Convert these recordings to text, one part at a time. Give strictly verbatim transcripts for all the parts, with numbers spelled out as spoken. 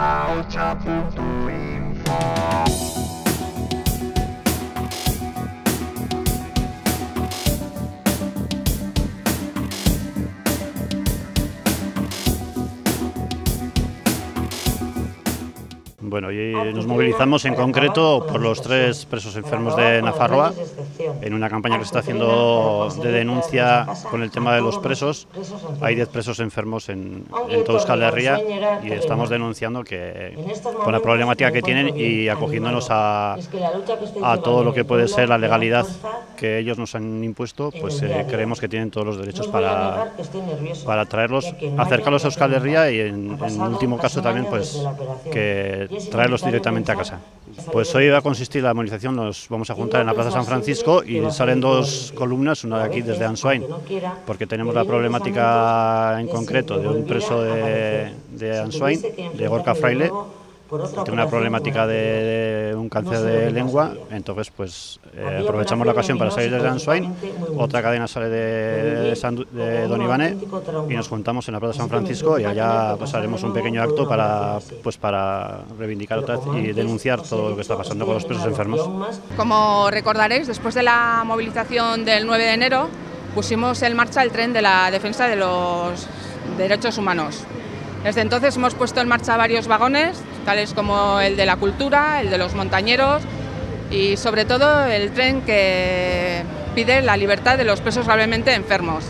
ahotsa puntu info. Bueno, y nos movilizamos en concreto por los tres presos enfermos de Nafarroa en una campaña que se está haciendo de denuncia con el tema de los presos. Hay diez presos enfermos en, en toda Euskal Herria y estamos denunciando que con la problemática que tienen y acogiéndonos a, a todo lo que puede ser la legalidad que ellos nos han impuesto, pues eh, creemos que tienen todos los derechos para, para traerlos, acercarlos a Euskal Herria y en, en último caso también pues que traerlos directamente a casa. Pues hoy va a consistir la movilización, nos vamos a juntar en la Plaza San Francisco y salen dos columnas, una de aquí desde Antsoain, porque tenemos la problemática en concreto de un preso de, de Antsoain, de Gorka Fraile, tiene una problemática de un cáncer de lengua, entonces pues eh, aprovechamos la ocasión para salir desde Antsoain, otra cadena sale de, de, de Don Ivane y nos juntamos en la Plaza San Francisco y allá pasaremos un pequeño acto para, pues, para reivindicar otra vez y denunciar todo lo que está pasando con los presos enfermos. Como recordaréis, después de la movilización del nueve de enero pusimos en marcha el tren de la defensa de los derechos humanos. Desde entonces hemos puesto en marcha varios vagones, tales como el de la cultura, el de los montañeros y sobre todo el tren que pide la libertad de los presos gravemente enfermos.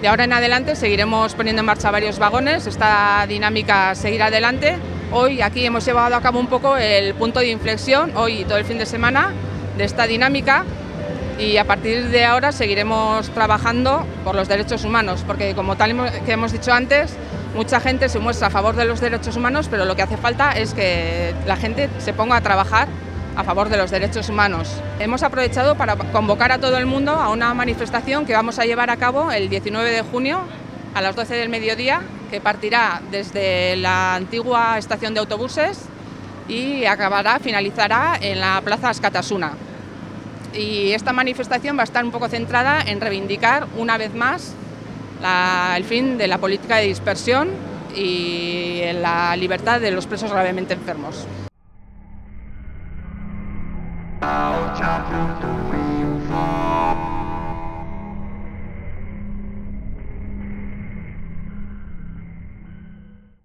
De ahora en adelante seguiremos poniendo en marcha varios vagones, esta dinámica seguirá adelante. Hoy aquí hemos llevado a cabo un poco el punto de inflexión, hoy y todo el fin de semana, de esta dinámica. Y a partir de ahora seguiremos trabajando por los derechos humanos, porque como tal que hemos dicho antes, mucha gente se muestra a favor de los derechos humanos, pero lo que hace falta es que la gente se ponga a trabajar a favor de los derechos humanos. Hemos aprovechado para convocar a todo el mundo a una manifestación que vamos a llevar a cabo el diecinueve de junio a las doce del mediodía, que partirá desde la antigua estación de autobuses y acabará, finalizará en la Plaza Askatasuna. Y esta manifestación va a estar un poco centrada en reivindicar una vez más la, el fin de la política de dispersión y la libertad de los presos gravemente enfermos.